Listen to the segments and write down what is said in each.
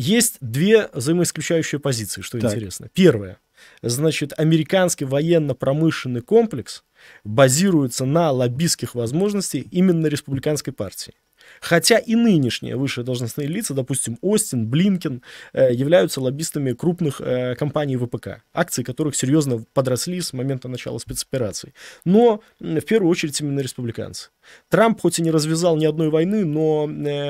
Есть две взаимоисключающие позиции, что интересно. Первое. Значит, американский военно-промышленный комплекс базируется на лоббистских возможностях именно республиканской партии. Хотя и нынешние высшие должностные лица, допустим, Остин, Блинкен, являются лоббистами крупных компаний ВПК, акции которых серьезно подросли с момента начала спецопераций. Но в первую очередь именно республиканцы. Трамп хоть и не развязал ни одной войны, но,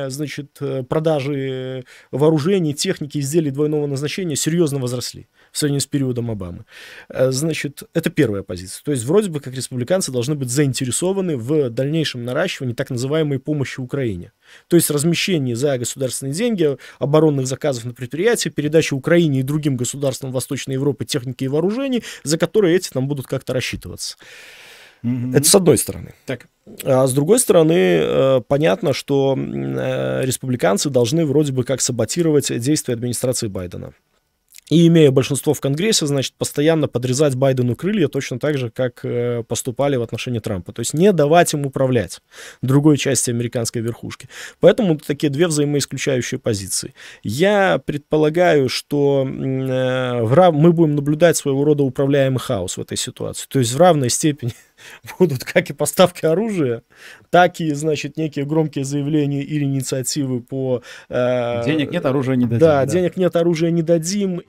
значит, продажи вооружений, техники, изделий двойного назначения серьезно возросли в сравнении с периодом Обамы. Значит, это первая позиция. То есть вроде бы как республиканцы должны быть заинтересованы в дальнейшем наращивании так называемой помощи Украине. То есть размещение за государственные деньги оборонных заказов на предприятии, передача Украине и другим государствам Восточной Европы техники и вооружений, за которые эти там будут как-то рассчитываться. Это с одной стороны. Так. А с другой стороны, понятно, что республиканцы должны вроде бы как саботировать действия администрации Байдена. И, имея большинство в Конгрессе, значит, постоянно подрезать Байдену крылья точно так же, как поступали в отношении Трампа. То есть не давать им управлять другой части американской верхушки. Поэтому такие две взаимоисключающие позиции. Я предполагаю, что мы будем наблюдать своего рода управляемый хаос в этой ситуации. То есть в равной степени будут как и поставки оружия, так и, значит, некие громкие заявления или инициативы по... Денег нет, оружия не дадим. Да, денег нет, оружия не дадим.